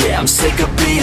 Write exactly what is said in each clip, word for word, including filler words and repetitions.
yeah. I'm sick of being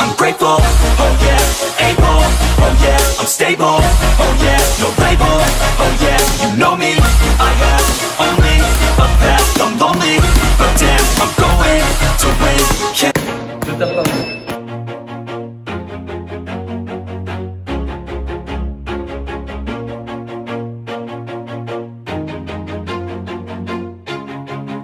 I'm grateful, oh yeah, able, oh yeah, I'm stable, oh yeah, no label, oh yeah, you know me. I have only a path, I'm lonely, but damn, I'm going to win, yeah. To the post.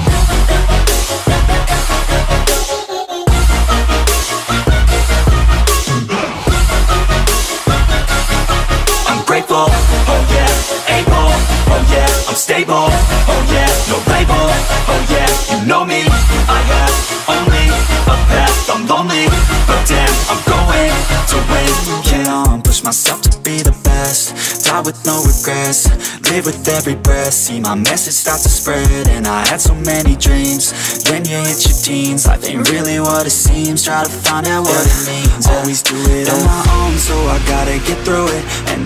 I'm stable, oh yeah, no label, oh yeah, you know me. I have only a path, I'm lonely, but damn, I'm going to win. Yeah, I'm push myself to be the best, die with no regrets, live with every breath. See my message start to spread, and I had so many dreams. When you hit your teens, life ain't really what it seems. Try to find out what it means, always do it on my own, so I gotta get through it. And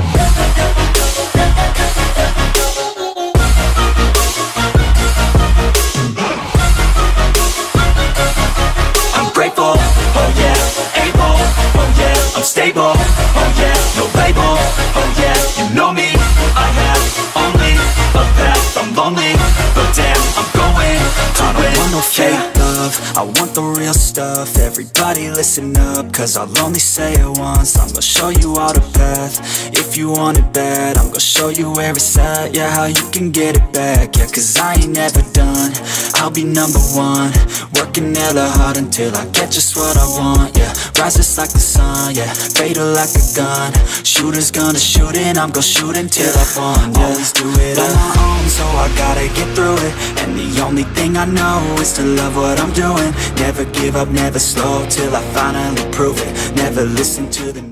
Stable, oh yeah, no label, oh yeah, you know me. I have only a path, I'm lonely, but damn, I'm going to win. I don't want no fake love, I want the real stuff. Everybody listen up, cause I'll only say it once. I'm gonna show you all the path, if you want it bad. I'm gonna show you where it's at, yeah, how you can get it back. Yeah, cause I ain't never done, I'll be number one. Working hella hard until I get just what I want, yeah. Rises like the sun, yeah, fatal like a gun. Shooters gonna shoot and I'm gonna shoot until I fall, yeah. Always do it on my own, so I gotta get through it. And the only thing I know is to love what I'm doing. Never give up, never slow, till I finally prove it. Never listen to the